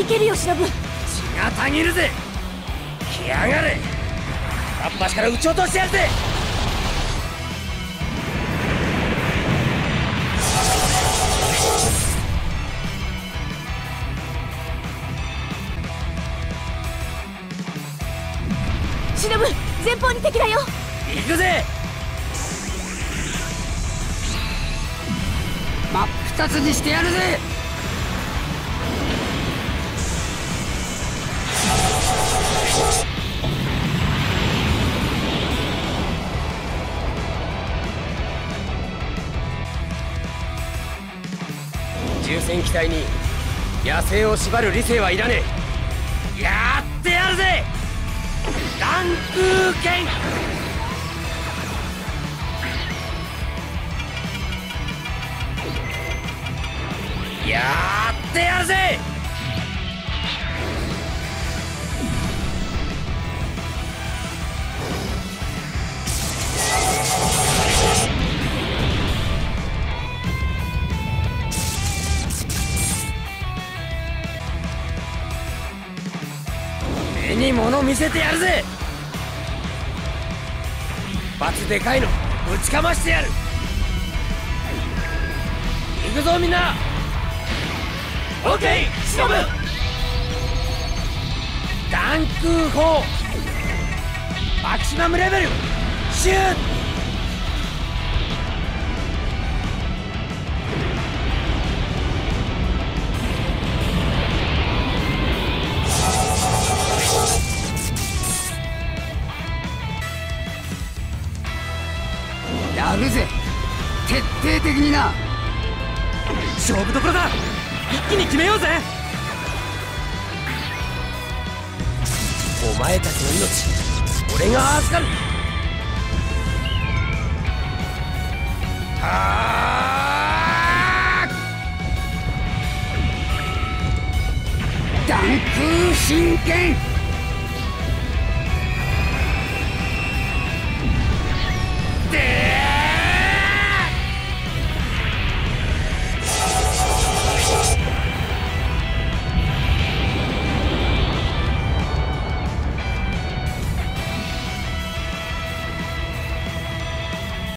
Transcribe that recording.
いけるよ忍。血がたぎるぜ。来やがれ。片っ端から撃ち落としてやるぜ。忍、前方に敵だよ。行くぜ。真っ二つにしてやるぜ。重戦機体に野生を縛る理性はいらねえ。やってやるぜ。乱空剣。やってやるぜ。に物見せてやるぜ。一発でかいのぶちかましてやる。行くぞみんな。オッケー忍。弾空砲マキシマムレベルシュート。やるぜ、徹底的にな。勝負どころだ。一気に決めようぜ。お前たちの命俺が預かる。はーっ、弾空神剣。